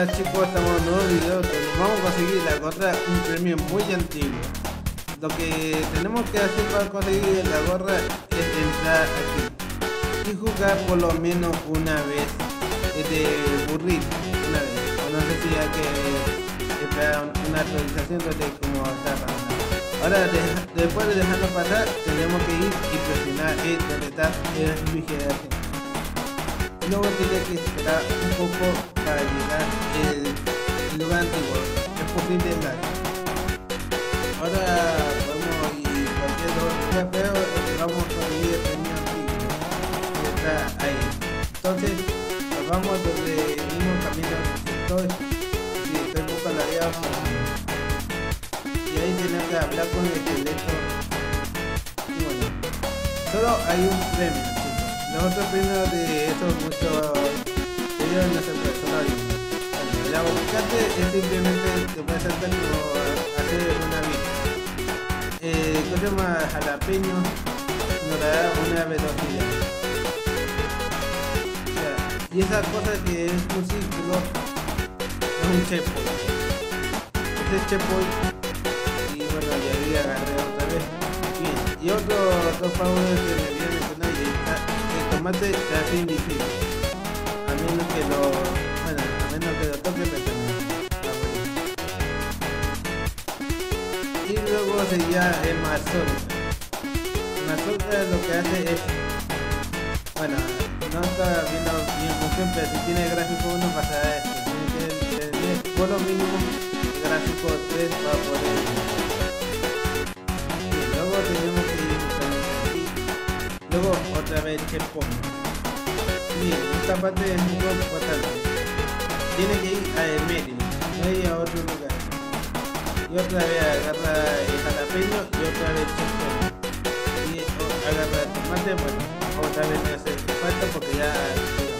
Hola chicos, estamos en un nuevo video donde vamos a conseguir la gorra, un premio muy antiguo. Lo que tenemos que hacer para conseguir la gorra es entrar aquí y jugar por lo menos una vez este burrito, una vez. O no sé si hay que esperar una actualización donde como está pasando. Ahora después de dejarlo pasar tenemos que ir y presionar el donde está el refrigerador. Luego tiene que esperar un poco para llegar el lugar antiguo, es posible entrar. Ahora vamos y cualquier pero vamos a conseguir el premio antiguo que está ahí. Entonces nos vamos donde mismo camino estoy buscando la vía y ahí tenemos que hablar con el esqueleto. Y bueno, solo hay un premio. Los otros premios de estos muchos videos no son personales. La buscante es simplemente te puede saltar como hacer una vida. Coche más jalapeño nos da una velocidad. O sea, y esa cosa que es un círculo es un checkpoint. Este es checkpoint y bueno, ya vi agarré otra vez. Bien, y otros dos favores que me había mencionado y está. Tomate te hace invisible a menos que lo toque y luego sería el mazorca. Lo que hace es bueno, no está viendo bien función, pero si tiene gráfico 1 pasará esto, tiene que tener por lo mínimo gráfico 3 para poder. Y luego tenemos que luego otra vez que pongo. Bien, esta parte es muy importante. Tiene que ir a medio, no ir a otro lugar. Y otra vez agarra el jalapeño y otra vez chocó. Y agarra el tomate, bueno, otra vez no hace falta porque ya llegó.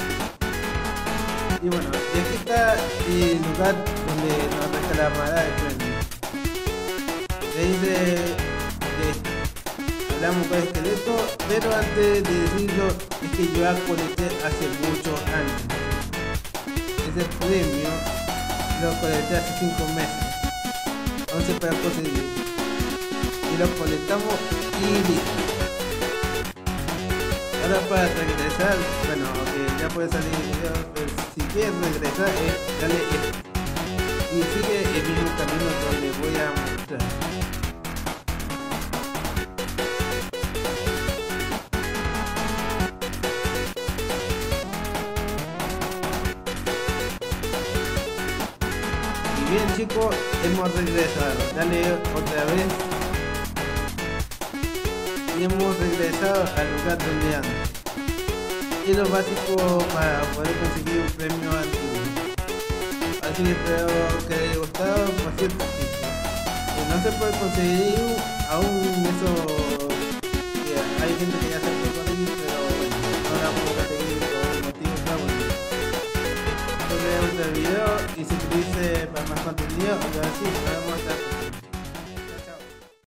Y bueno, y aquí está el lugar donde nos reclamará el premio. Le dice hablamos con el esqueleto, pero antes de decirlo es que yo colecté hace muchos años. Ese premio lo colecté hace 5 meses. Aún se puede conseguir. Y lo colectamos y listo. Ahora para regresar, bueno, okay, ya puede salir el video, pero si quieres regresar, dale esto. Y sigue el mismo camino donde voy a mostrar. Bien chicos, hemos regresado, dale otra vez y hemos regresado al lugar donde ando. Es lo básico para poder conseguir un premio antiguo. Así que espero que les haya gustado. Por cierto, pues no se puede conseguir aún eso, hay gente que ya se puede conseguir, pero bueno, ahora vamos a conseguir por motivos favoritos. Entonces vean otro video y suscribirse para más contenido, o sea, sí,